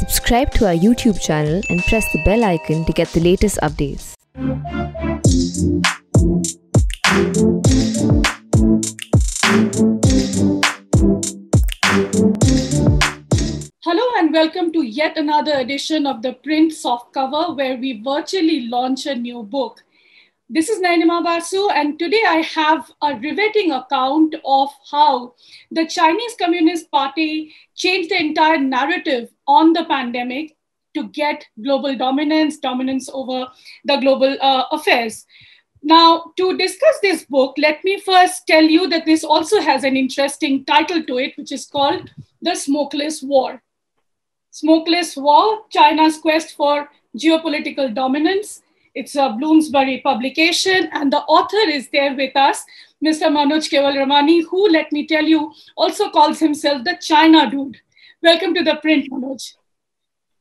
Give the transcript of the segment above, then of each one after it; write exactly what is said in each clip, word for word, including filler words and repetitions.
Subscribe to our YouTube channel and press the bell icon to get the latest updates. Hello and welcome to yet another edition of The Print Softcover, where we virtually launch a new book. This is Nayanima Basu, and today I have a riveting account of how the Chinese Communist Party changed the entire narrative on the pandemic to get global dominance, dominance over the global uh, affairs. Now, to discuss this book, let me first tell you that this also has an interesting title to it, which is called The Smokeless War. Smokeless War, China's Quest for Geopolitical Dominance. It's a Bloomsbury publication, and the author is there with us, Mister Manoj Kewalramani, who, let me tell you, also calls himself the China Dude. Welcome to The Print, Manoj.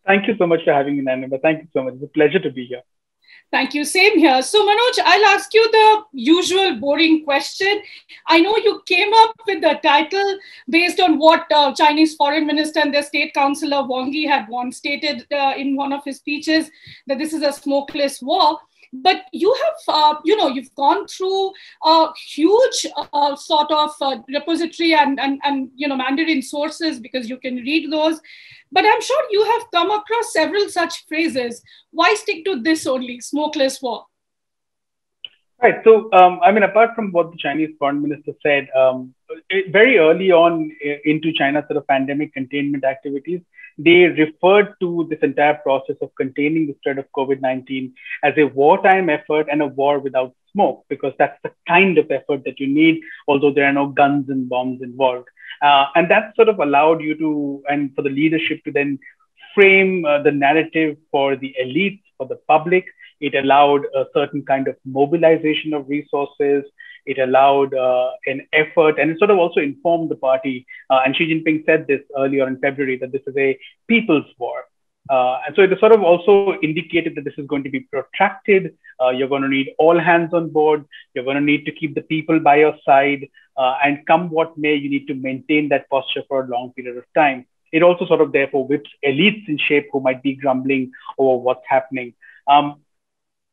Thank you so much for having me, Nayanima. Thank you so much. It's a pleasure to be here. Thank you. Same here. So, Manoj, I'll ask you the usual boring question. I know you came up with the title based on what uh, Chinese Foreign Minister and their State Councillor Wang Yi had once stated uh, in one of his speeches, that this is a smokeless war. But you have, uh, you know, you've gone through a huge uh, sort of uh, repository and, and, and, you know, Mandarin sources, because you can read those. But I'm sure you have come across several such phrases. Why stick to this only, smokeless war? Right. So, um, I mean, apart from what the Chinese foreign minister said, um, it, very early on into China's sort of pandemic containment activities, they referred to this entire process of containing the spread of COVID nineteen as a wartime effort and a war without smoke, because that's the kind of effort that you need, although there are no guns and bombs involved. Uh, and that sort of allowed you to, and for the leadership to then frame uh, the narrative for the elites, for the public. It allowed a certain kind of mobilization of resources. It allowed uh, an effort, and it sort of also informed the party. Uh, and Xi Jinping said this earlier in February, that this is a people's war. Uh, and so it sort of also indicated that this is going to be protracted. Uh, you're going to need all hands on board. You're going to need to keep the people by your side. Uh, and come what may, you need to maintain that posture for a long period of time. It also sort of therefore whips elites in shape who might be grumbling over what's happening. Um,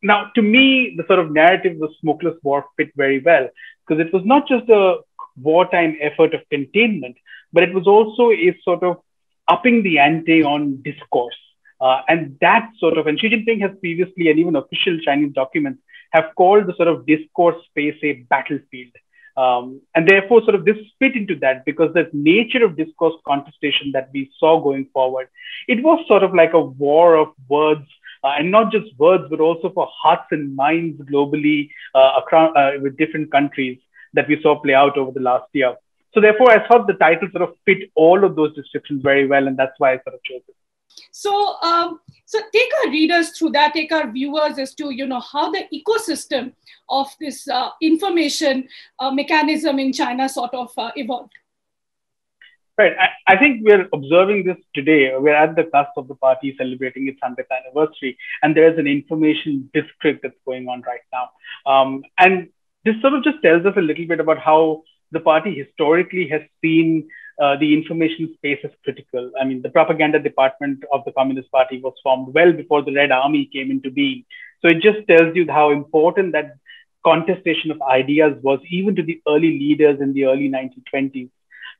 now, to me, the sort of narrative of the smokeless war fit very well, because it was not just a wartime effort of containment, but it was also a sort of upping the ante on discourse. Uh, and that sort of, and Xi Jinping has previously, and even official Chinese documents, have called the sort of discourse space a battlefield. Um, and therefore, sort of this fit into that, because the nature of discourse contestation that we saw going forward, it was sort of like a war of words, uh, and not just words, but also for hearts and minds globally uh, across, uh, with different countries that we saw play out over the last year. So therefore, I thought the title sort of fit all of those descriptions very well, and that's why I sort of chose it. So, um, so take our readers through that, take our viewers as to, you know, how the ecosystem of this uh, information uh, mechanism in China sort of uh, evolved. Right. I, I think we're observing this today. We're at the cusp of the party celebrating its hundredth anniversary, and there's an information district that's going on right now. Um, and this sort of just tells us a little bit about how the party historically has seen Uh, the information space is critical. I mean, the propaganda department of the Communist Party was formed well before the Red Army came into being. So it just tells you how important that contestation of ideas was, even to the early leaders in the early nineteen twenties.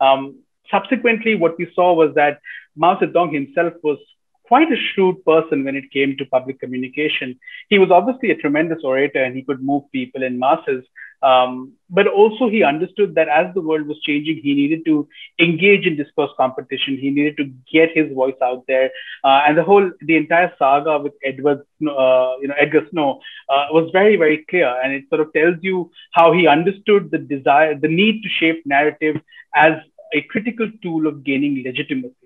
Um, subsequently, what we saw was that Mao Zedong himself was quite a shrewd person when it came to public communication. He was obviously a tremendous orator, and he could move people in masses. Um, but also he understood that as the world was changing, he needed to engage in discourse competition. He needed to get his voice out there. Uh, and the whole, the entire saga with Edward, uh, you know, Edgar Snow uh, was very, very clear. And it sort of tells you how he understood the desire, the need to shape narrative as a critical tool of gaining legitimacy.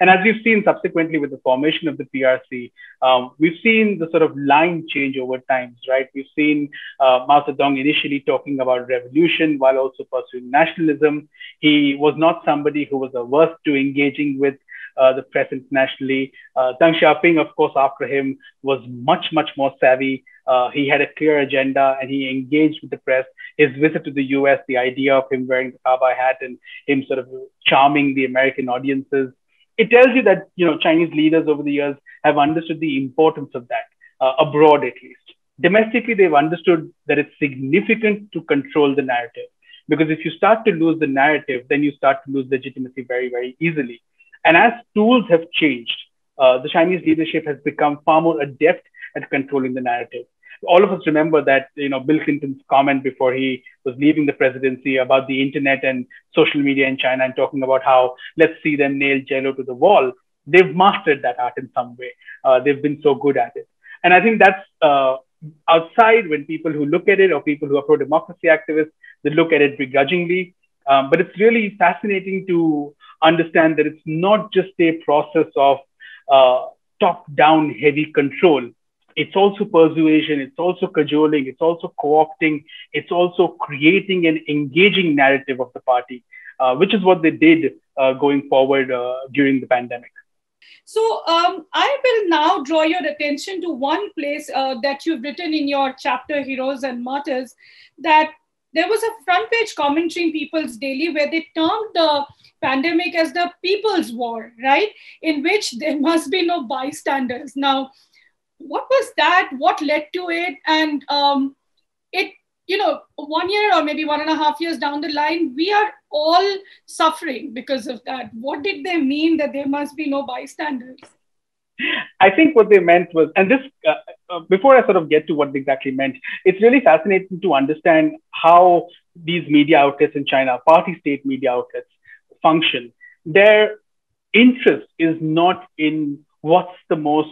And as we've seen subsequently with the formation of the P R C, um, we've seen the sort of line change over times, right? We've seen uh, Mao Zedong initially talking about revolution while also pursuing nationalism. He was not somebody who was averse to engaging with uh, the press internationally. Uh, Deng Xiaoping, of course, after him was much, much more savvy. Uh, he had a clear agenda and he engaged with the press. His visit to the U S, the idea of him wearing the cowboy hat and him sort of charming the American audiences, it tells you that, you know, Chinese leaders over the years have understood the importance of that, uh, abroad at least. Domestically, they've understood that it's significant to control the narrative, because if you start to lose the narrative, then you start to lose legitimacy very, very easily. And as tools have changed, uh, the Chinese leadership has become far more adept at controlling the narrative. All of us remember that, you know, Bill Clinton's comment before he was leaving the presidency about the internet and social media in China, and talking about how let's see them nail J L O to the wall. They've mastered that art in some way. Uh, they've been so good at it. And I think that's uh, outside, when people who look at it, or people who are pro-democracy activists, they look at it begrudgingly. Um, but it's really fascinating to understand that it's not just a process of uh, top-down heavy control. It's also persuasion, it's also cajoling, it's also co-opting, it's also creating an engaging narrative of the party, uh, which is what they did uh, going forward uh, during the pandemic. So um, I will now draw your attention to one place uh, that you've written in your chapter, Heroes and Martyrs, that there was a front page commentary in People's Daily where they termed the pandemic as the People's War, right? In which there must be no bystanders. Now, what was that? What led to it? And um, it, you know, one year or maybe one and a half years down the line, we are all suffering because of that. What did they mean that there must be no bystanders? I think what they meant was, and this, uh, before I sort of get to what they exactly meant, it's really fascinating to understand how these media outlets in China, party-state media outlets, function. Their interest is not in what's the most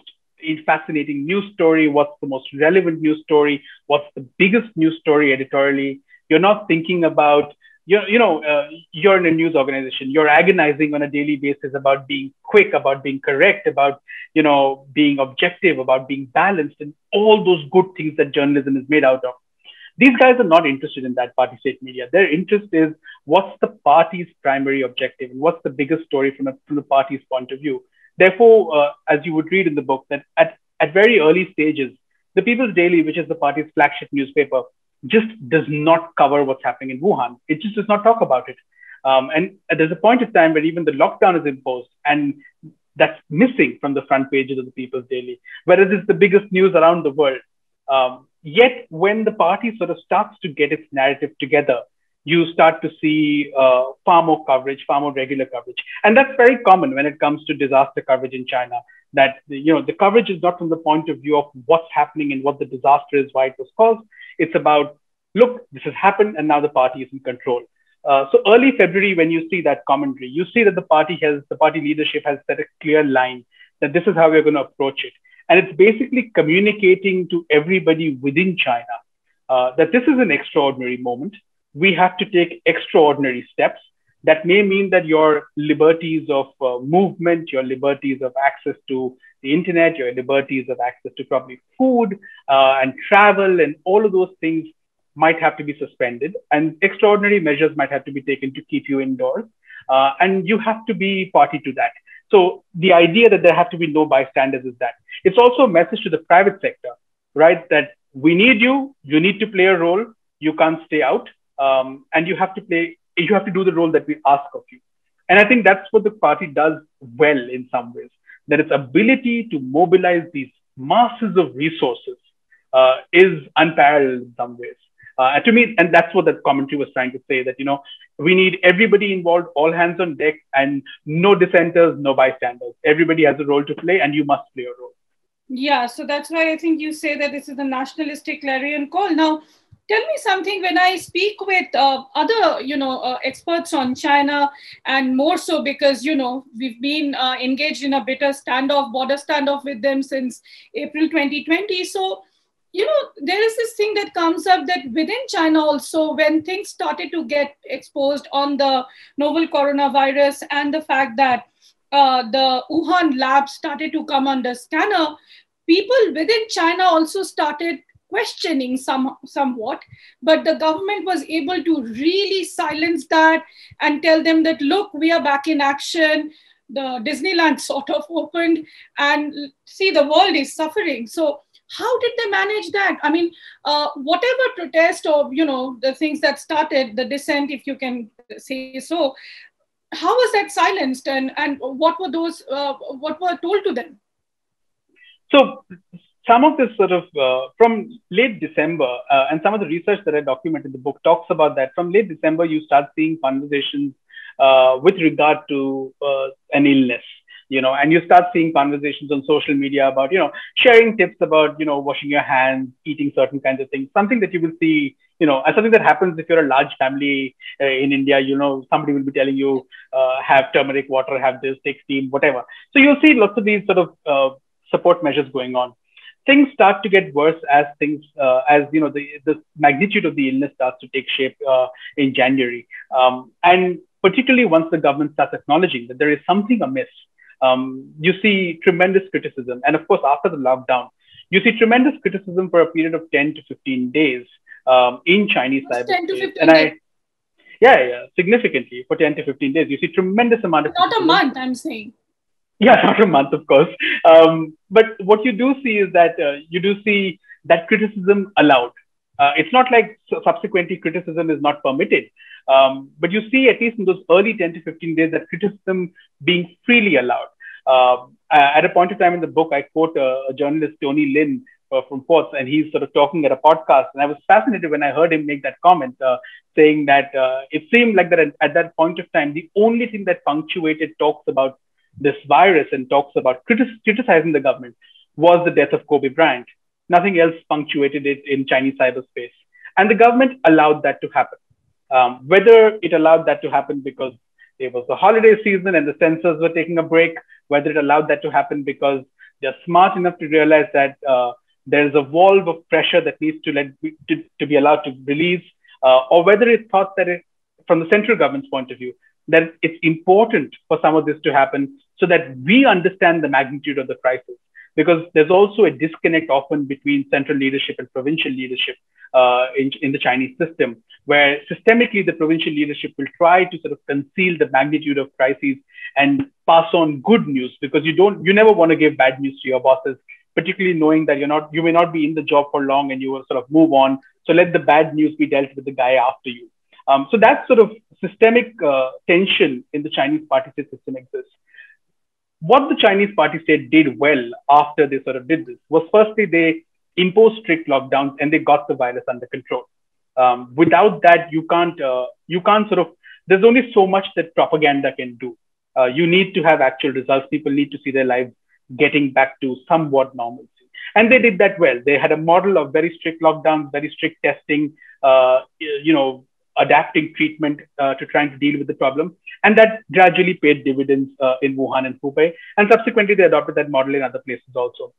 fascinating news story, what's the most relevant news story, what's the biggest news story editorially. You're not thinking about, you're, you know, uh, you're in a news organization, you're agonizing on a daily basis about being quick, about being correct, about, you know, being objective, about being balanced, and all those good things that journalism is made out of. These guys are not interested in that, party state media. Their interest is what's the party's primary objective and what's the biggest story from, a, from the party's point of view. Therefore, uh, as you would read in the book, that at, at very early stages, the People's Daily, which is the party's flagship newspaper, just does not cover what's happening in Wuhan. It just does not talk about it. Um, and there's a point of time where even the lockdown is imposed, and that's missing from the front pages of the People's Daily, whereas it's the biggest news around the world. Um, Yet, when the party sort of starts to get its narrative together, you start to see uh, far more coverage, far more regular coverage. And that's very common when it comes to disaster coverage in China, that, you know, the coverage is not from the point of view of what's happening and what the disaster is, why it was caused. It's about, look, this has happened and now the party is in control. Uh, so early February, when you see that commentary, you see that the party has, the party leadership has set a clear line that this is how we're going to approach it. And it's basically communicating to everybody within China uh, that this is an extraordinary moment. We have to take extraordinary steps. That may mean that your liberties of uh, movement, your liberties of access to the internet, your liberties of access to probably food uh, and travel and all of those things might have to be suspended. And extraordinary measures might have to be taken to keep you indoors. Uh, and you have to be party to that. So the idea that there have to be no bystanders is that. It's also a message to the private sector, right? That we need you, you need to play a role, you can't stay out, um, and you have to play, you have to do the role that we ask of you. And I think that's what the party does well in some ways, that its ability to mobilize these masses of resources uh, is unparalleled in some ways. Uh, to me, and that's what that commentary was trying to say, that, you know, we need everybody involved, all hands on deck, and no dissenters, no bystanders. Everybody has a role to play and you must play a role. Yeah, so that's why I think you say that this is a nationalistic clarion call. Now, tell me something, when I speak with uh, other, you know, uh, experts on China, and more so because, you know, we've been uh, engaged in a bitter standoff, border standoff with them since April twenty twenty. So, you know, there is this thing that comes up that within China also, when things started to get exposed on the novel coronavirus and the fact that uh, the Wuhan lab started to come under scanner, people within China also started questioning some, somewhat, but the government was able to really silence that and tell them that, look, we are back in action. The Disneyland sort of opened and see, the world is suffering. So how did they manage that? I mean, uh, whatever protest or, you know, the things that started, the dissent, if you can say so, how was that silenced, and, and what were those, uh, what were told to them? So some of this sort of, uh, from late December, uh, and some of the research that I documented in the book talks about that, from late December, you start seeing conversations uh, with regard to uh, an illness. You know, and you start seeing conversations on social media about, you know, sharing tips about, you know, washing your hands, eating certain kinds of things, something that you will see, you know, as something that happens if you're a large family uh, in India, you know, somebody will be telling you, uh, have turmeric water, have this, take steam, whatever. So you'll see lots of these sort of uh, support measures going on. Things start to get worse as things, uh, as, you know, the, the magnitude of the illness starts to take shape uh, in January. Um, and particularly once the government starts acknowledging that there is something amiss, Um, you see tremendous criticism. And of course, after the lockdown, you see tremendous criticism for a period of ten to fifteen days um, in Chinese cyberspace. ten to fifteen and I, days? Yeah, yeah, significantly for ten to fifteen days. You see tremendous amount of criticism. Not a month, I'm saying. Yeah, not a month, of course. Um, but what you do see is that uh, you do see that criticism allowed. Uh, it's not like subsequently criticism is not permitted. Um, but you see, at least in those early ten to fifteen days, that criticism being freely allowed. Uh, at a point of time in the book, I quote a, a journalist, Tony Lin uh, from Forbes, and he's sort of talking at a podcast. And I was fascinated when I heard him make that comment, uh, saying that uh, it seemed like that at, at that point of time, the only thing that punctuated talks about this virus and talks about critic- criticizing the government was the death of Kobe Bryant. Nothing else punctuated it in Chinese cyberspace. And the government allowed that to happen. Um, whether it allowed that to happen because it was the holiday season and the censors were taking a break, whether it allowed that to happen because they're smart enough to realize that uh, there's a valve of pressure that needs to, let, to, to be allowed to release, uh, or whether it thought that it, from the central government's point of view, that it's important for some of this to happen so that we understand the magnitude of the crisis. Because there's also a disconnect often between central leadership and provincial leadership uh, in, in the Chinese system, where systemically the provincial leadership will try to sort of conceal the magnitude of crises and pass on good news, because you don't, you never want to give bad news to your bosses, particularly knowing that you're not, you may not be in the job for long and you will sort of move on. So let the bad news be dealt with the guy after you. Um, so that sort of systemic uh, tension in the Chinese party state system exists. What the Chinese party state did well after they sort of did this was, firstly, they imposed strict lockdowns and they got the virus under control. Um, without that, you can't, uh, you can't sort of, there's only so much that propaganda can do. Uh, you need to have actual results. People need to see their lives getting back to somewhat normalcy. And they did that well. They had a model of very strict lockdowns, very strict testing, uh, you know, adapting treatment uh, to trying to deal with the problem. And that gradually paid dividends uh, in Wuhan and Hubei. And subsequently, they adopted that model in other places also.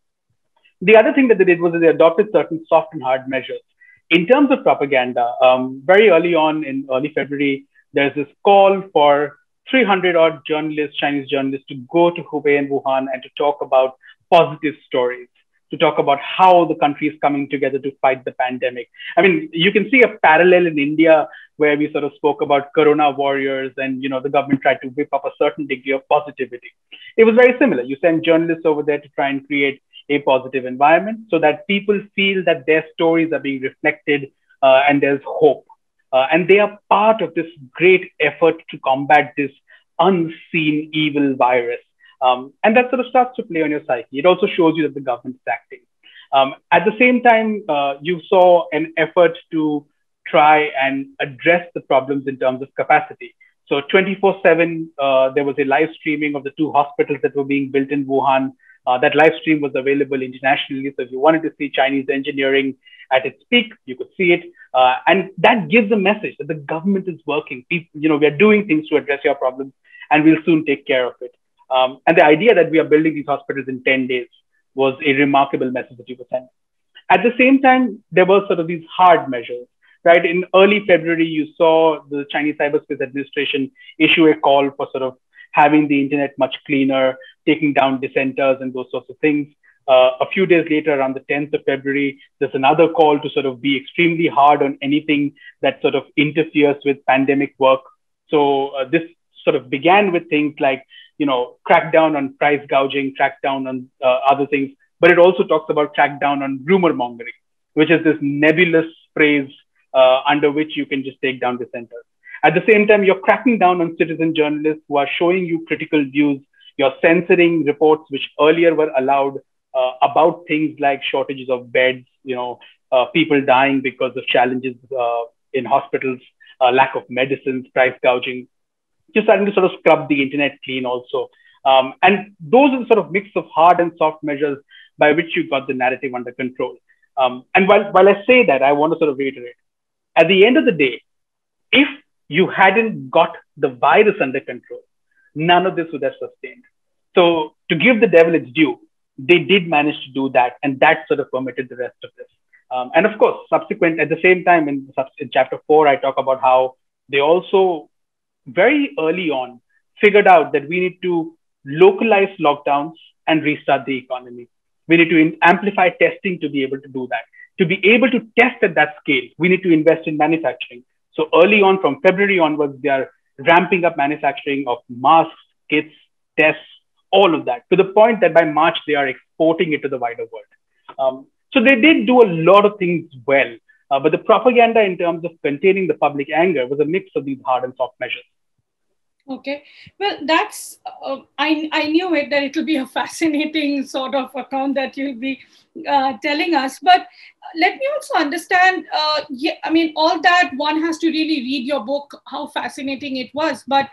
The other thing that they did was that they adopted certain soft and hard measures. In terms of propaganda, um, very early on in early February, there's this call for three hundred odd journalists, Chinese journalists, to go to Hubei and Wuhan and to talk about positive stories, to talk about how the country is coming together to fight the pandemic. I mean, you can see a parallel in India where we sort of spoke about corona warriors and, you know, the government tried to whip up a certain degree of positivity. It was very similar. You send journalists over there to try and create a positive environment so that people feel that their stories are being reflected uh, and there's hope. Uh, and they are part of this great effort to combat this unseen evil virus. Um, and that sort of starts to play on your psyche. It also shows you that the government is acting. Um, at the same time, uh, you saw an effort to try and address the problems in terms of capacity. So twenty-four seven, uh, there was a live streaming of the two hospitals that were being built in Wuhan. Uh, that live stream was available internationally. So if you wanted to see Chinese engineering at its peak, you could see it. Uh, and that gives a message that the government is working. People, you know, we are doing things to address your problems and we'll soon take care of it. Um, and the idea that we are building these hospitals in ten days was a remarkable message that you were sending. At the same time, there were sort of these hard measures, right? In early February, you saw the Chinese Cyberspace Administration issue a call for sort of having the internet much cleaner, taking down dissenters and those sorts of things. Uh, a few days later, around the tenth of February, there's another call to sort of be extremely hard on anything that sort of interferes with pandemic work. So uh, this sort of began with things like, you know, crack down on price gouging, crack down on uh, other things. But it also talks about crack down on rumor mongering, which is this nebulous phrase uh, under which you can just take down dissenters. At the same time, you're cracking down on citizen journalists who are showing you critical views. You're censoring reports which earlier were allowed uh, about things like shortages of beds, you know, uh, people dying because of challenges uh, in hospitals, uh, lack of medicines, price gouging. You're starting to sort of scrub the internet clean also. Um, and those are the sort of mix of hard and soft measures by which you got the narrative under control. Um, and while, while I say that, I want to sort of reiterate, at the end of the day, if you hadn't got the virus under control, none of this would have sustained. So to give the devil its due, they did manage to do that. And that sort of permitted the rest of this. Um, and of course, subsequent, at the same time, in, in chapter four, I talk about how they also very early on figured out that we need to localize lockdowns and restart the economy. We need to amplify testing to be able to do that. To be able to test at that scale, we need to invest in manufacturing. So early on, from February onwards, they are ramping up manufacturing of masks, kits, tests, all of that, to the point that by March, they are exporting it to the wider world. Um, so they did do a lot of things well, uh, but the propaganda in terms of containing the public anger was a mix of these hard and soft measures. Okay, well, that's, uh, I, I knew it, that it'll be a fascinating sort of account that you'll be uh, telling us. But let me also understand, uh, yeah, I mean, all that, one has to really read your book, how fascinating it was. But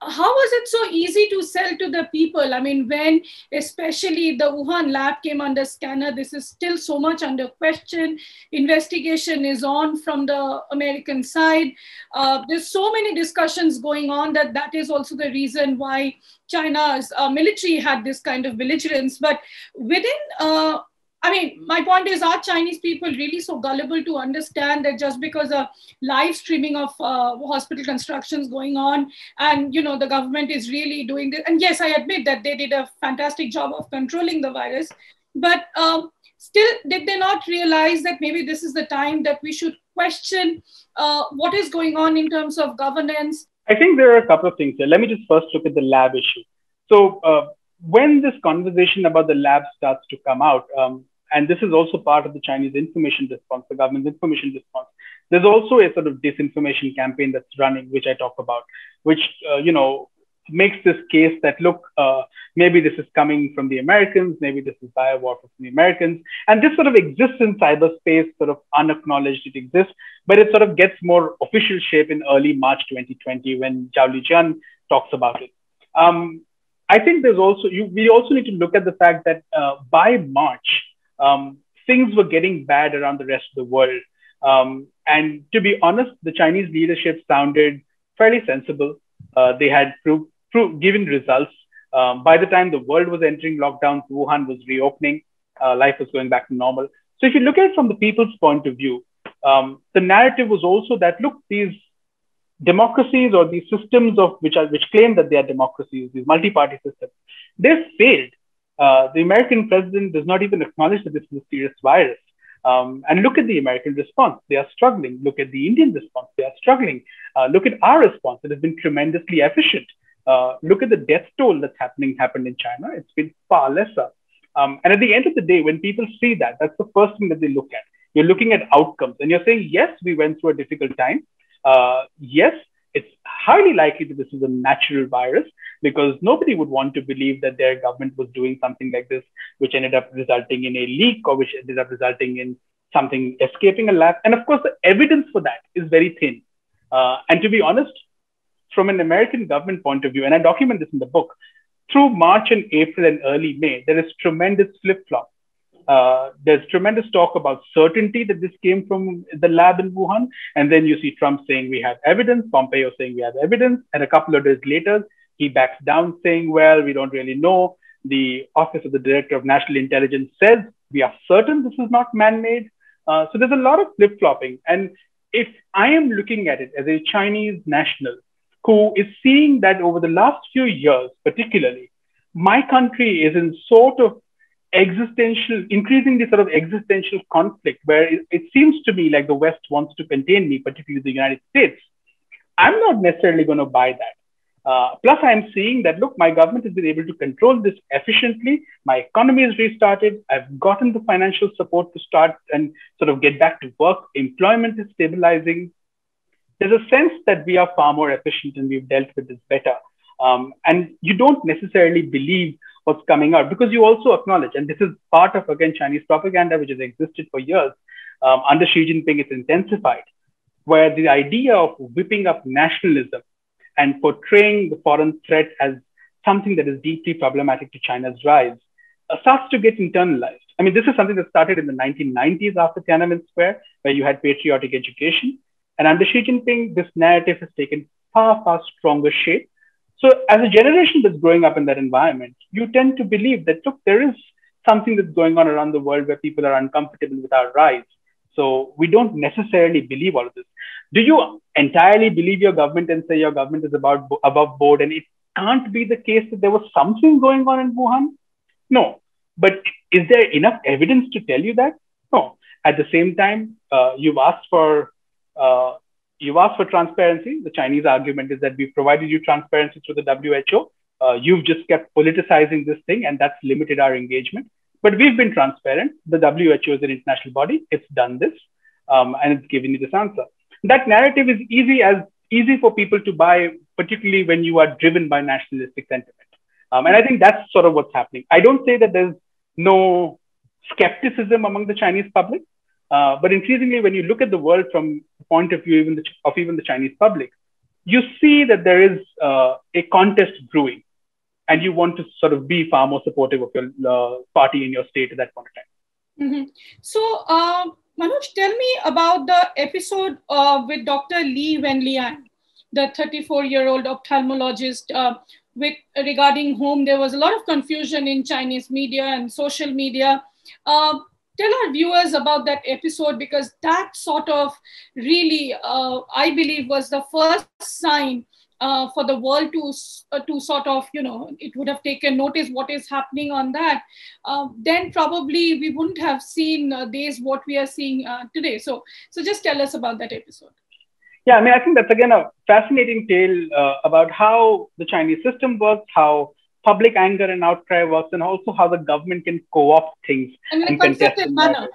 how was it so easy to sell to the people? I mean, when especially the Wuhan lab came under scanner, this is still so much under question. Investigation is on from the American side. Uh, there's so many discussions going on that that is also the reason why China's uh, military had this kind of belligerence. But within, uh, I mean, my point is, are Chinese people really so gullible to understand that just because a live streaming of uh, hospital constructions going on and, you know, the government is really doing this. And yes, I admit that they did a fantastic job of controlling the virus, but um, still, did they not realize that maybe this is the time that we should question uh, what is going on in terms of governance? I think there are a couple of things here. Let me just first look at the lab issue. So uh, when this conversation about the lab starts to come out, um, and this is also part of the Chinese information response, the government's information response. There's also a sort of disinformation campaign that's running, which I talk about, which, uh, you know, makes this case that, look, uh, maybe this is coming from the Americans, maybe this is bio warfare from the Americans. And this sort of exists in cyberspace, sort of unacknowledged it exists, but it sort of gets more official shape in early March twenty twenty when Zhao Lijian talks about it. Um, I think there's also, you, we also need to look at the fact that uh, by March, Um, things were getting bad around the rest of the world. Um, and to be honest, the Chinese leadership sounded fairly sensible. Uh, they had pro- pro- given results. Um, by the time the world was entering lockdown, Wuhan was reopening. Uh, life was going back to normal. So if you look at it from the people's point of view, um, the narrative was also that, look, these democracies or these systems of which, are, which claim that they are democracies, these multi-party systems, they failed. Uh, the American president does not even acknowledge that this is a serious virus. Um, and look at the American response. They are struggling. Look at the Indian response. They are struggling. Uh, look at our response. It has been tremendously efficient. Uh, look at the death toll that's happening, happened in China. It's been far lesser. Um, and at the end of the day, when people see that, that's the first thing that they look at. You're looking at outcomes and you're saying, yes, we went through a difficult time. Uh, yes, it's highly likely that this is a natural virus because nobody would want to believe that their government was doing something like this, which ended up resulting in a leak or which ended up resulting in something escaping a lab. And of course, the evidence for that is very thin. Uh, and to be honest, from an American government point of view, and I document this in the book, through March and April and early May, there is tremendous flip-flop. Uh, there's tremendous talk about certainty that this came from the lab in Wuhan. And then you see Trump saying we have evidence, Pompeo saying we have evidence. And a couple of days later, he backs down saying, well, we don't really know. The Office of the Director of National Intelligence says we are certain this is not man-made. Uh, so there's a lot of flip-flopping. And if I am looking at it as a Chinese national who is seeing that over the last few years, particularly, my country is in sort of existential, increasingly sort of existential conflict where it, it seems to me like the West wants to contain me, particularly the United States. I'm not necessarily going to buy that. Uh, plus, I'm seeing that, look, my government has been able to control this efficiently. My economy is restarted. I've gotten the financial support to start and sort of get back to work. Employment is stabilizing. there's a sense that we are far more efficient and we've dealt with this better. Um, and you don't necessarily believe what's coming out, because you also acknowledge, and this is part of, again, Chinese propaganda, which has existed for years. Um, under Xi Jinping, it's intensified, where the idea of whipping up nationalism and portraying the foreign threat as something that is deeply problematic to China's rise uh, starts to get internalized. I mean, this is something that started in the nineteen nineties after Tiananmen Square, where you had patriotic education. And under Xi Jinping, this narrative has taken far, far stronger shape. So as a generation that's growing up in that environment, you tend to believe that, look, there is something that's going on around the world where people are uncomfortable with our rise. So we don't necessarily believe all of this. Do you entirely believe your government and say your government is about above board and it can't be the case that there was something going on in Wuhan? No. But is there enough evidence to tell you that? No. At the same time, uh, you've asked for... Uh, You've asked for transparency. The Chinese argument is that we've provided you transparency through the W H O. Uh, you've just kept politicizing this thing, and that's limited our engagement. But we've been transparent. The W H O is an international body. It's done this, um, and it's given you this answer. That narrative is easy as easy for people to buy, particularly when you are driven by nationalistic sentiment. Um, and I think that's sort of what's happening. I don't say that there's no skepticism among the Chinese public. Uh, but increasingly, when you look at the world from the point of view even the, of even the Chinese public, you see that there is uh, a contest brewing, and you want to sort of be far more supportive of your uh, party in your state at that point in time. Mm-hmm. So, uh, Manoj, tell me about the episode uh, with Doctor Li Wenliang, the thirty-four-year-old ophthalmologist. Uh, with regarding whom there was a lot of confusion in Chinese media and social media. Uh, Tell our viewers about that episode, because that sort of really, uh, I believe, was the first sign uh, for the world to uh, to sort of, you know, it would have taken notice what is happening on that. Uh, then probably we wouldn't have seen uh, days what we are seeing uh, today. So, so just tell us about that episode. Yeah, I mean, I think that's, again, a fascinating tale uh, about how the Chinese system works, how public anger and outcry works, and also how the government can co-opt things in a concerted manner.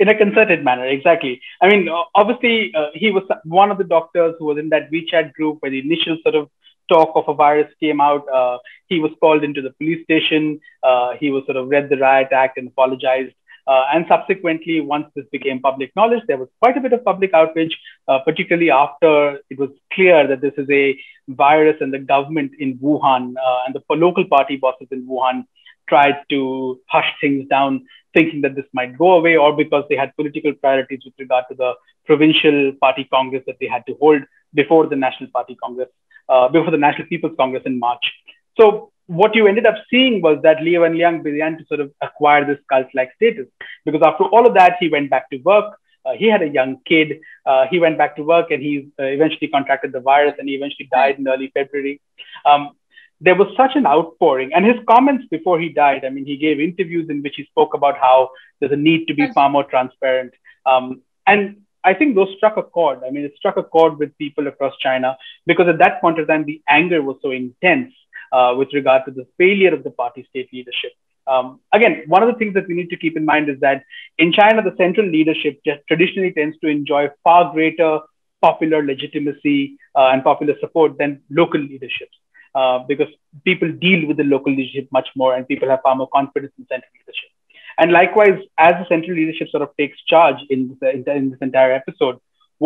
In a concerted manner, exactly. I mean, obviously, uh, he was one of the doctors who was in that WeChat group where the initial sort of talk of a virus came out. Uh, he was called into the police station. Uh, he was sort of read the riot act and apologized. Uh, and subsequently, once this became public knowledge, there was quite a bit of public outrage, uh, particularly after it was clear that this is a virus and the government in Wuhan uh, and the local party bosses in Wuhan tried to hush things down, thinking that this might go away, or because they had political priorities with regard to the provincial party congress that they had to hold before the National Party Congress, uh, before the National People's Congress in March. So what you ended up seeing was that Li Wenliang began to sort of acquire this cult-like status, because after all of that, he went back to work. Uh, he had a young kid. Uh, he went back to work, and he uh, eventually contracted the virus, and he eventually died in early February. Um, there was such an outpouring, and his comments before he died, I mean, he gave interviews in which he spoke about how there's a need to be far more transparent. Um, and I think those struck a chord. I mean, it struck a chord with people across China, because at that point in time, the anger was so intense Uh, with regard to the failure of the party state leadership. Um, again, one of the things that we need to keep in mind is that in China, the central leadership just traditionally tends to enjoy far greater popular legitimacy uh, and popular support than local leaderships, uh, because people deal with the local leadership much more and people have far more confidence in central leadership. And likewise, as the central leadership sort of takes charge in, the, in, the, in this entire episode,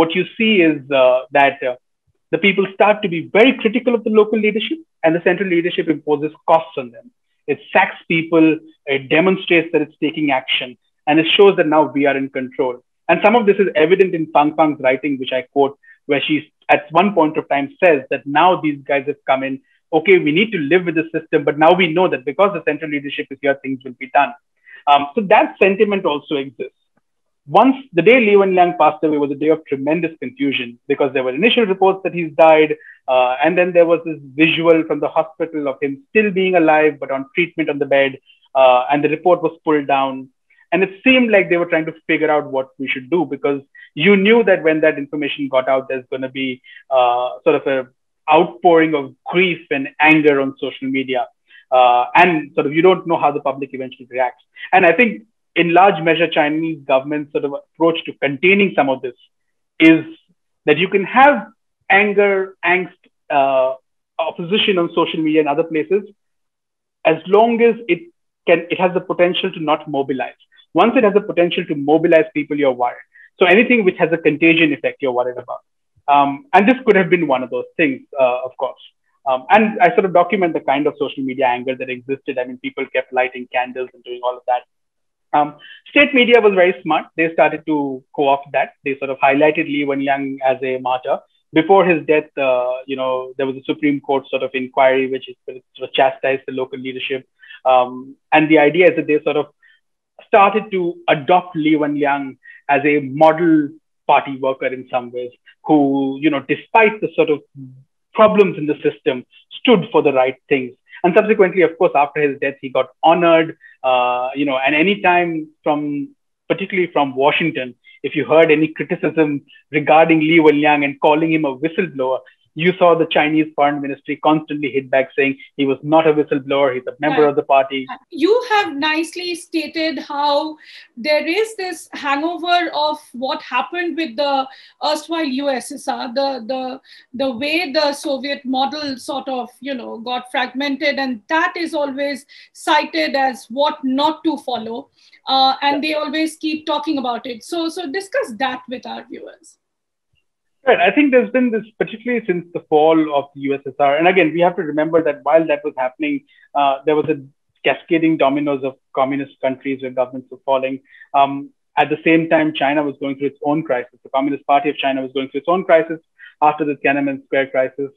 what you see is uh, that uh, the people start to be very critical of the local leadership, and the central leadership imposes costs on them. It sacks people, it demonstrates that it's taking action, and it shows that now we are in control. And some of this is evident in Fang Fang's writing, which I quote, where she at one point of time says that now these guys have come in, okay, we need to live with the system, but now we know that because the central leadership is here, things will be done. Um, so that sentiment also exists. Once the day Li Wenliang passed away was a day of tremendous confusion, because there were initial reports that he's died. Uh, and then there was this visual from the hospital of him still being alive, but on treatment on the bed. Uh, and the report was pulled down. And it seemed like they were trying to figure out what we should do, because you knew that when that information got out, there's going to be uh, sort of an outpouring of grief and anger on social media. Uh, and sort of you don't know how the public eventually reacts. And I think in large measure, Chinese government's sort of approach to containing some of this is that you can have anger, angst, uh, opposition on social media and other places, as long as it can, it has the potential to not mobilize. Once it has the potential to mobilize people, you're worried. So anything which has a contagion effect, you're worried about. Um, and this could have been one of those things, uh, of course. Um, and I sort of document the kind of social media anger that existed. I mean, people kept lighting candles and doing all of that. Um, state media was very smart. They started to co-opt that. They sort of highlighted Li Wenliang as a martyr. Before his death, uh, you know, there was a Supreme Court sort of inquiry, which sort of chastised the local leadership. Um, and the idea is that they sort of started to adopt Li Wenliang as a model party worker in some ways, who, you know, despite the sort of problems in the system, stood for the right things. And subsequently, of course, after his death, he got honored, uh, you know, and any time from, particularly from Washington, if you heard any criticism regarding Li Wenliang and calling him a whistleblower, you saw the Chinese foreign ministry constantly hit back saying he was not a whistleblower, he's a member yeah. of the party. You have nicely stated how there is this hangover of what happened with the erstwhile U S S R, the, the, the way the Soviet model sort of, you know, got fragmented, and that is always cited as what not to follow. Uh, and yeah. they always keep talking about it. So, so discuss that with our viewers. Right. I think there's been this, particularly since the fall of the U S S R. And again, we have to remember that while that was happening, uh, there was a cascading dominoes of communist countries where governments were falling. Um, at the same time, China was going through its own crisis. The Communist Party of China was going through its own crisis after the Tiananmen Square crisis.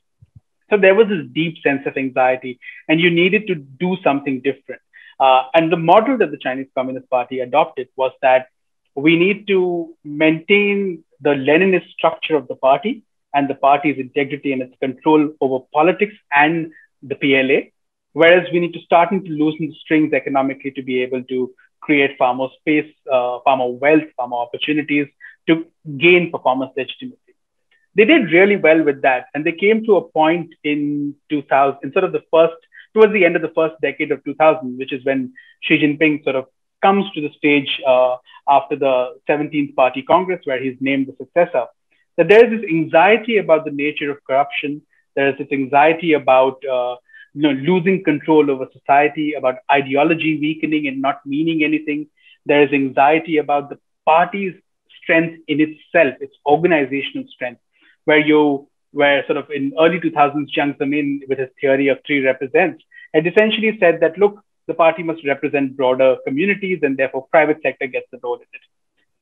So there was this deep sense of anxiety, and you needed to do something different. Uh, and the model that the Chinese Communist Party adopted was that we need to maintain the Leninist structure of the party and the party's integrity and its control over politics and the P L A, whereas we need to start to loosen the strings economically to be able to create far more space, uh, far more wealth, far more opportunities to gain performance legitimacy. They did really well with that, and they came to a point in two thousand, in sort of the first, towards the end of the first decade of two thousand, which is when Xi Jinping sort of comes to the stage uh, after the seventeenth Party Congress, where he's named the successor, that there is this anxiety about the nature of corruption. There is this anxiety about uh, you know, losing control over society, about ideology weakening and not meaning anything. There is anxiety about the party's strength in itself, its organizational strength, where you, where sort of in early two thousands, Jiang Zemin, with his theory of three represents, had essentially said that, look, the party must represent broader communities, and therefore private sector gets the role in it.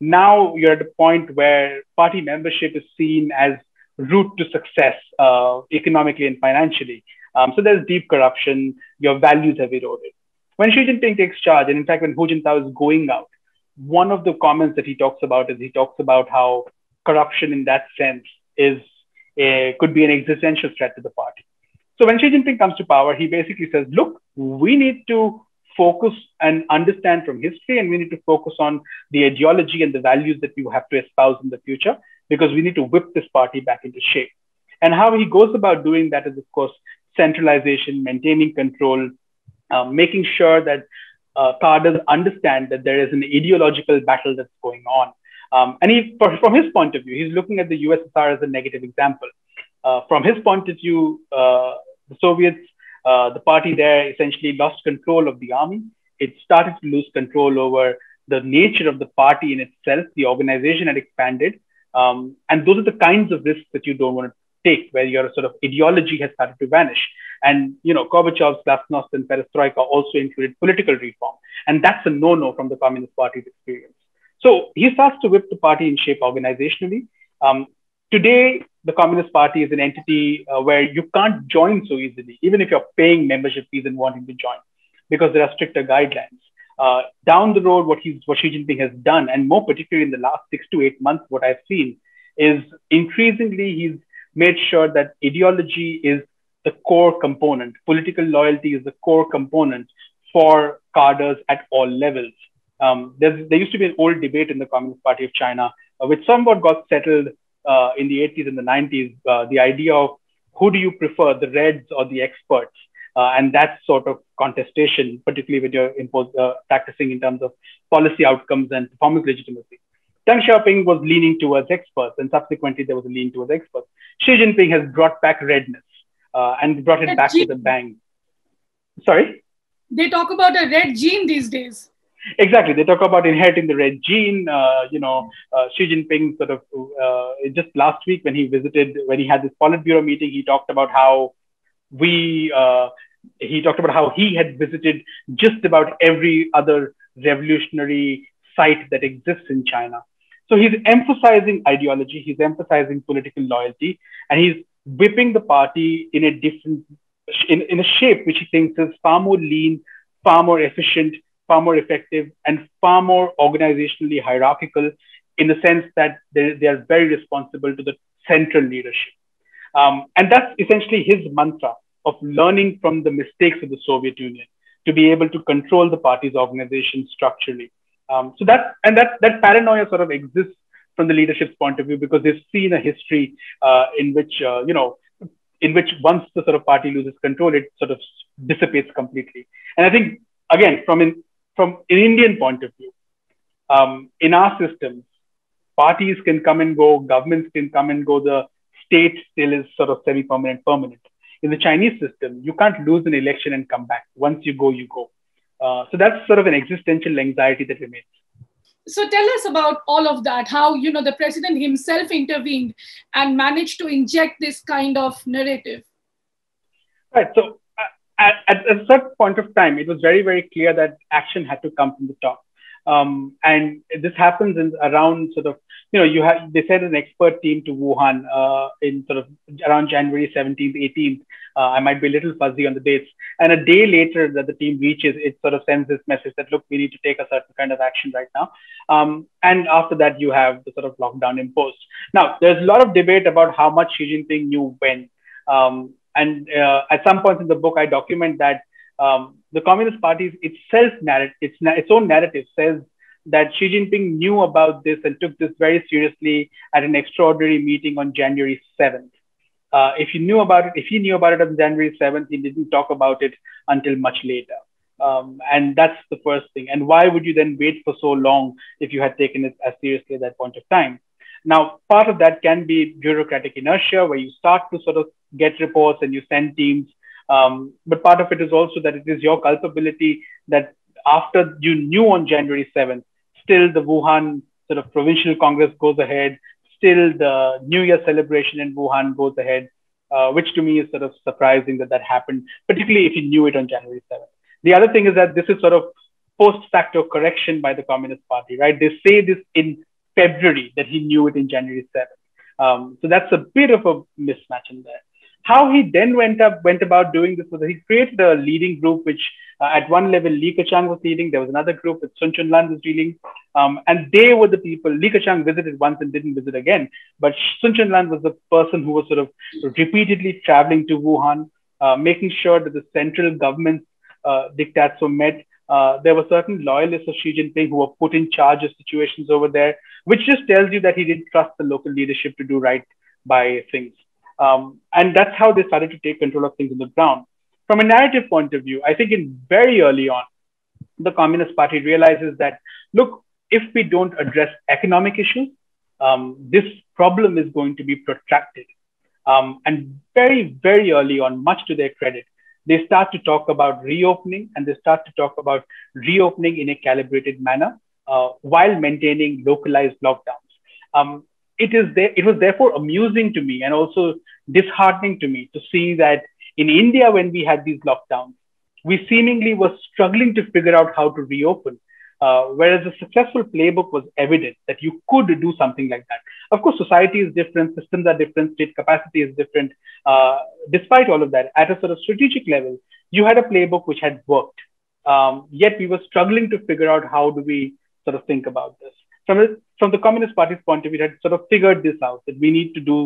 Now you're at a point where party membership is seen as route to success uh, economically and financially. Um, so there's deep corruption. Your values have eroded. When Xi Jinping takes charge, and in fact, when Hu Jintao is going out, one of the comments that he talks about is he talks about how corruption in that sense is a, could be an existential threat to the party. So when Xi Jinping comes to power, he basically says, look, we need to focus and understand from history, and we need to focus on the ideology and the values that we have to espouse in the future, because we need to whip this party back into shape. And how he goes about doing that is, of course, centralization, maintaining control, uh, making sure that uh, cadres understand that there is an ideological battle that's going on. Um, and he, for, from his point of view, he's looking at the U S S R as a negative example. Uh, from his point of view, uh, the Soviets, uh, the party there essentially lost control of the army. It started to lose control over the nature of the party in itself. The organization had expanded. Um, and those are the kinds of risks that you don't want to take, where your sort of ideology has started to vanish. And, you know, Gorbachev's Glasnost and Perestroika also included political reform. And that's a no-no from the Communist Party's experience. So he starts to whip the party in shape organizationally. Um, Today, the Communist Party is an entity uh, where you can't join so easily, even if you're paying membership fees and wanting to join, because there are stricter guidelines. Uh, down the road, what, he's, what Xi Jinping has done, and more particularly in the last six to eight months, what I've seen is increasingly he's made sure that ideology is the core component. Political loyalty is the core component for cadres at all levels. Um, there used to be an old debate in the Communist Party of China, uh, which somewhat got settled Uh, in the eighties and the nineties, uh, the idea of who do you prefer, the Reds or the experts, uh, and that sort of contestation, particularly with your impose, uh, practicing in terms of policy outcomes and performance legitimacy. Deng Xiaoping was leaning towards experts, and subsequently there was a lean towards experts. Xi Jinping has brought back redness uh, and brought it back with a bang. Sorry? They talk about a red gene these days. Exactly. They talk about inheriting the red gene. Uh, you know, uh, Xi Jinping sort of, uh, just last week when he visited, when he had this Politburo meeting, he talked about how we, uh, he talked about how he had visited just about every other revolutionary site that exists in China. So he's emphasizing ideology, he's emphasizing political loyalty, and he's whipping the party in a different, in, in a shape which he thinks is far more lean, far more efficient, far more effective, and far more organizationally hierarchical, in the sense that they, they are very responsible to the central leadership. Um, and that's essentially his mantra of learning from the mistakes of the Soviet Union to be able to control the party's organization structurally. Um, so that, and that, that paranoia sort of exists from the leadership's point of view, because they've seen a history uh, in which, uh, you know, in which once the sort of party loses control, it sort of dissipates completely. And I think, again, from an, from an Indian point of view, um, in our systems, parties can come and go, governments can come and go, the state still is sort of semi-permanent, permanent. In the Chinese system, you can't lose an election and come back. Once you go, you go. Uh, so that's sort of an existential anxiety that remains. So tell us about all of that, how, you know, the president himself intervened and managed to inject this kind of narrative. Right. So at, at a certain point of time, it was very, very clear that action had to come from the top. Um, and this happens in around sort of, you know, you have, they sent an expert team to Wuhan uh, in sort of around January seventeenth, eighteenth. Uh, I might be a little fuzzy on the dates. And a day later that the team reaches, it sort of sends this message that, look, we need to take a certain kind of action right now. Um, and after that, you have the sort of lockdown imposed. Now, there's a lot of debate about how much Xi Jinping knew when. Um, and uh, at some point in the book, I document that Um, the Communist Party's itself narrative, its, its own narrative says that Xi Jinping knew about this and took this very seriously at an extraordinary meeting on January seventh. Uh, if he knew about it, if he knew about it on January seventh, he didn't talk about it until much later. Um, and that's the first thing. And why would you then wait for so long if you had taken it as seriously at that point of time? Now, part of that can be bureaucratic inertia, where you start to sort of get reports and you send teams. Um, but part of it is also that it is your culpability that after you knew on January seventh, still the Wuhan sort of provincial congress goes ahead, still the New Year celebration in Wuhan goes ahead, uh, which to me is sort of surprising that that happened, particularly if you knew it on January seventh. The other thing is that this is sort of post facto correction by the Communist Party, right? They say this in February that he knew it in January seventh. Um, so that's a bit of a mismatch in there. How he then went up, went about doing this was that he created a leading group, which uh, at one level, Li Keqiang was leading. There was another group that Sun Chun Lan was leading. Um, and they were the people. Li Keqiang visited once and didn't visit again. But Sun Chun Lan was the person who was sort of repeatedly traveling to Wuhan, uh, making sure that the central government's uh, diktats were met. Uh, there were certain loyalists of Xi Jinping who were put in charge of situations over there, which just tells you that he didn't trust the local leadership to do right by things. Um, and that's how they started to take control of things on the ground. From a narrative point of view, I think in very early on, the Communist Party realizes that, look, if we don't address economic issues, um, this problem is going to be protracted. Um, and very, very early on, much to their credit, they start to talk about reopening, and they start to talk about reopening in a calibrated manner uh, while maintaining localized lockdowns. Um, It is there, it was therefore amusing to me and also disheartening to me to see that in India, when we had these lockdowns, we seemingly were struggling to figure out how to reopen, uh, whereas the successful playbook was evident that you could do something like that. Of course, society is different, systems are different, state capacity is different. Uh, despite all of that, at a sort of strategic level, you had a playbook which had worked, um, yet we were struggling to figure out how do we sort of think about this. From the, from the Communist Party's point of view, had sort of figured this out, that we need to do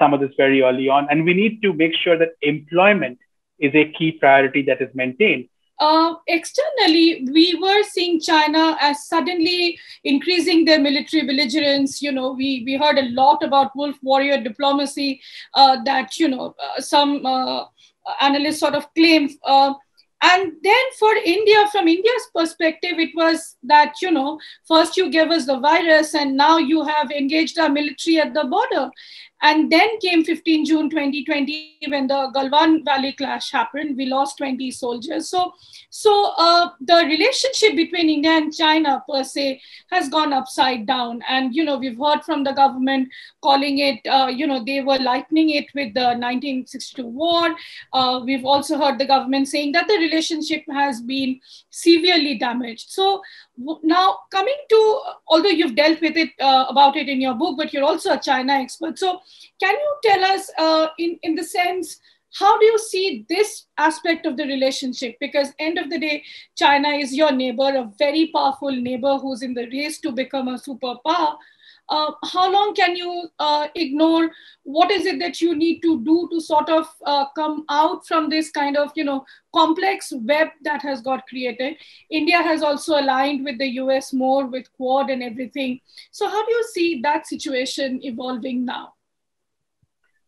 some of this very early on. And we need to make sure that employment is a key priority that is maintained. Uh, externally, we were seeing China as suddenly increasing their military belligerence. You know, we, we heard a lot about wolf warrior diplomacy uh, that, you know, uh, some uh, analysts sort of claim. Uh, And then for India, from India's perspective, it was that, you know, first you gave us the virus and now you have engaged our military at the border. And then came fifteenth June twenty twenty, when the Galwan Valley clash happened. We lost twenty soldiers. So, so uh, the relationship between India and China per se has gone upside down. And, you know, we've heard from the government calling it, uh, you know, they were likening it with the nineteen sixty-two war. Uh, we've also heard the government saying that the relationship has been severely damaged. So now coming to, although you've dealt with it uh, about it in your book, but you're also a China expert. So can you tell us uh, in, in the sense, how do you see this aspect of the relationship? Because end of the day, China is your neighbor, a very powerful neighbor who's in the race to become a superpower. Uh, how long can you uh, ignore? What is it that you need to do to sort of uh, come out from this kind of, you know, complex web that has got created? India has also aligned with the U S more with Quad and everything. So how do you see that situation evolving now?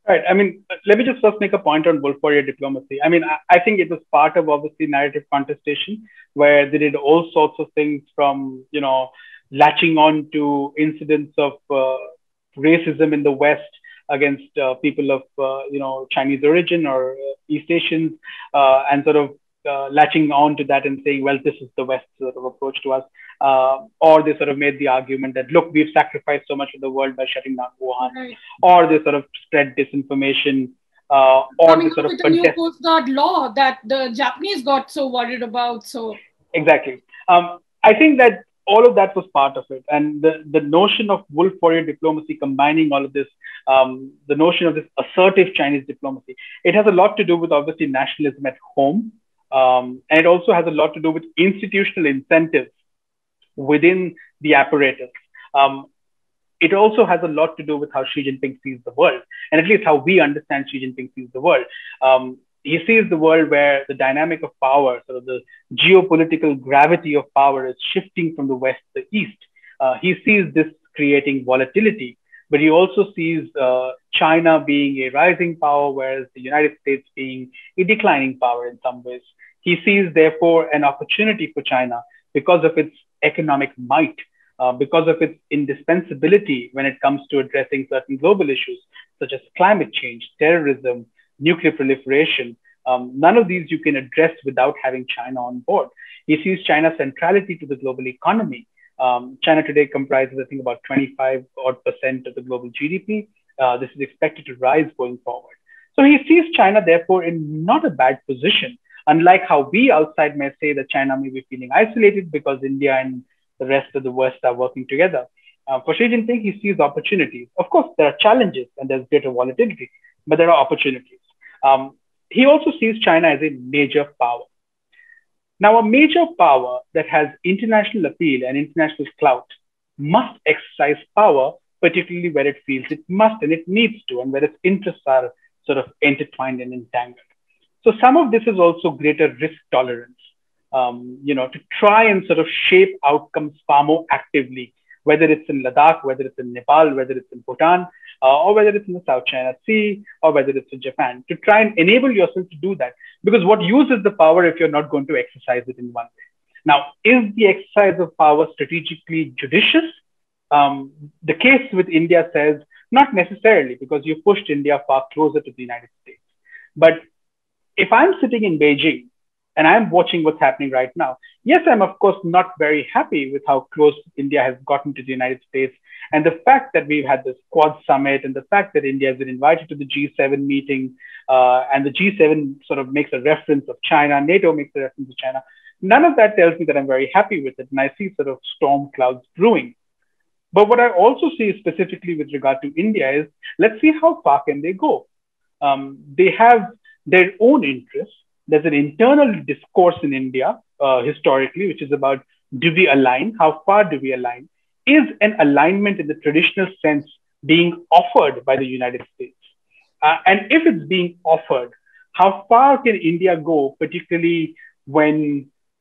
Right. I mean, let me just first make a point on Wolf Warrior diplomacy. I mean, I, I think it was part of obviously narrative contestation where they did all sorts of things from, you know, latching on to incidents of uh, racism in the West against uh, people of, uh, you know, Chinese origin or uh, East Asians, uh, and sort of uh, latching on to that and saying, well, this is the West sort of approach to us. Uh, or they sort of made the argument that, look, we've sacrificed so much of the world by shutting down Wuhan. Right. Or they sort of spread disinformation. Uh, or Coming they sort up of with contest- a new Coast Guard law that the Japanese got so worried about. So exactly. Um, I think that all of that was part of it. And the, the notion of Wolf Warrior diplomacy, combining all of this, um, the notion of this assertive Chinese diplomacy, it has a lot to do with obviously nationalism at home. Um, and it also has a lot to do with institutional incentives within the apparatus. Um, it also has a lot to do with how Xi Jinping sees the world, and at least how we understand Xi Jinping sees the world. Um, He sees the world where the dynamic of power, sort of the geopolitical gravity of power, is shifting from the West to the East. Uh, he sees this creating volatility, but he also sees uh, China being a rising power, whereas the United States being a declining power in some ways. He sees, therefore, an opportunity for China because of its economic might, uh, because of its indispensability when it comes to addressing certain global issues, such as climate change, terrorism, nuclear proliferation. Um, none of these you can address without having China on board. He sees China's centrality to the global economy. Um, China today comprises, I think, about twenty-five odd percent of the global G D P. Uh, this is expected to rise going forward. So he sees China, therefore, in not a bad position, unlike how we outside may say that China may be feeling isolated because India and the rest of the West are working together. Uh, for Xi Jinping, he sees opportunities. Of course, there are challenges and there's greater volatility, but there are opportunities. Um, he also sees China as a major power. Now, a major power that has international appeal and international clout must exercise power, particularly where it feels it must and it needs to, and where its interests are sort of intertwined and entangled. So some of this is also greater risk tolerance, um, you know, to try and sort of shape outcomes far more actively, whether it's in Ladakh, whether it's in Nepal, whether it's in Bhutan, Uh, or whether it's in the South China Sea, or whether it's in Japan, to try and enable yourself to do that. Because what use is the power if you're not going to exercise it in one way? Now, is the exercise of power strategically judicious? Um, the case with India says not necessarily, because you pushed India far closer to the United States. But if I'm sitting in Beijing and I'm watching what's happening right now, yes, I'm of course not very happy with how close India has gotten to the United States, and the fact that we've had this Quad summit, and the fact that India has been invited to the G seven meeting, uh, and the G seven sort of makes a reference of China, NATO makes a reference of China. None of that tells me that I'm very happy with it. And I see sort of storm clouds brewing. But what I also see specifically with regard to India is, let's see how far can they go. Um, they have their own interests. There's an internal discourse in India uh, historically, which is about, do we align? How far do we align? Is an alignment in the traditional sense being offered by the United States? Uh, and if it's being offered, how far can India go, particularly when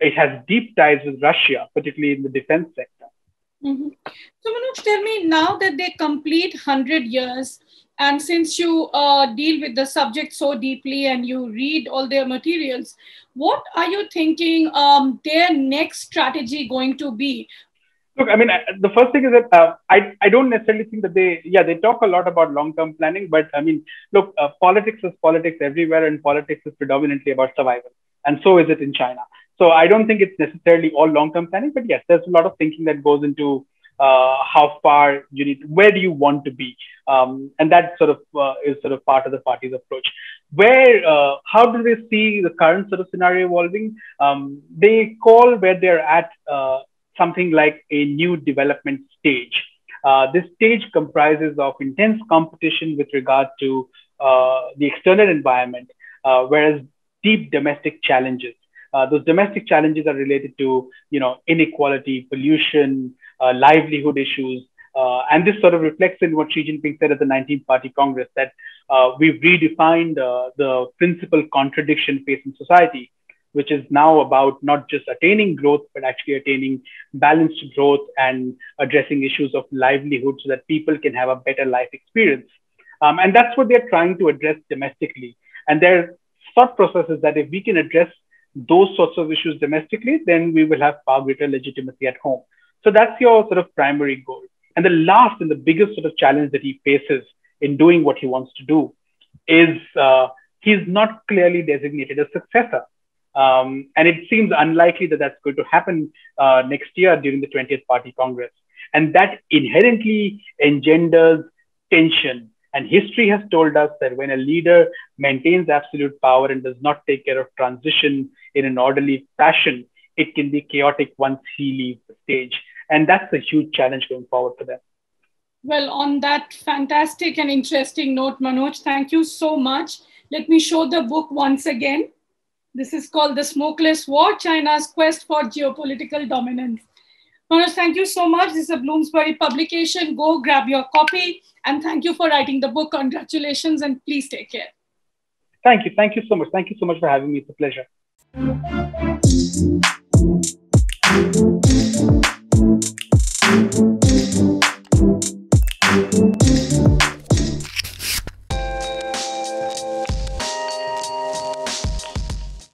it has deep ties with Russia, particularly in the defense sector? Mm-hmm. So Manoj, tell me, now that they complete one hundred years And since you uh, deal with the subject so deeply and you read all their materials, what are you thinking um, their next strategy going to be? Look, I mean, I, the first thing is that uh, I, I don't necessarily think that they, yeah, they talk a lot about long-term planning, but I mean, look, uh, politics is politics everywhere, and politics is predominantly about survival. And so is it in China. So I don't think it's necessarily all long-term planning, but yes, there's a lot of thinking that goes into uh, how far you need, where do you want to be? Um, and that sort of uh, is sort of part of the party's approach. Where, uh, how do they see the current sort of scenario evolving? Um, they call where they're at uh, something like a new development stage. Uh, this stage comprises of intense competition with regard to uh, the external environment, uh, whereas deep domestic challenges. Uh, those domestic challenges are related to, you know, inequality, pollution, uh, livelihood issues. Uh, and this sort of reflects in what Xi Jinping said at the nineteenth Party Congress, that uh, we've redefined uh, the principal contradiction facing society, which is now about not just attaining growth, but actually attaining balanced growth and addressing issues of livelihood so that people can have a better life experience. Um, and that's what they're trying to address domestically. And their thought process is that if we can address those sorts of issues domestically, then we will have far greater legitimacy at home. So that's your sort of primary goal. And the last and the biggest sort of challenge that he faces in doing what he wants to do is uh, he's not clearly designated a successor. Um, and it seems unlikely that that's going to happen uh, next year during the twentieth Party Congress. And that inherently engenders tension. And history has told us that when a leader maintains absolute power and does not take care of transition in an orderly fashion, it can be chaotic once he leaves the stage. And that's a huge challenge going forward for them. Well, on that fantastic and interesting note, Manoj, thank you so much. Let me show the book once again. This is called The Smokeless War, China's Quest for Geopolitical Dominance. Manoj, thank you so much. This is a Bloomsbury publication. Go grab your copy. And thank you for writing the book. Congratulations, and please take care. Thank you. Thank you so much. Thank you so much for having me. It's a pleasure.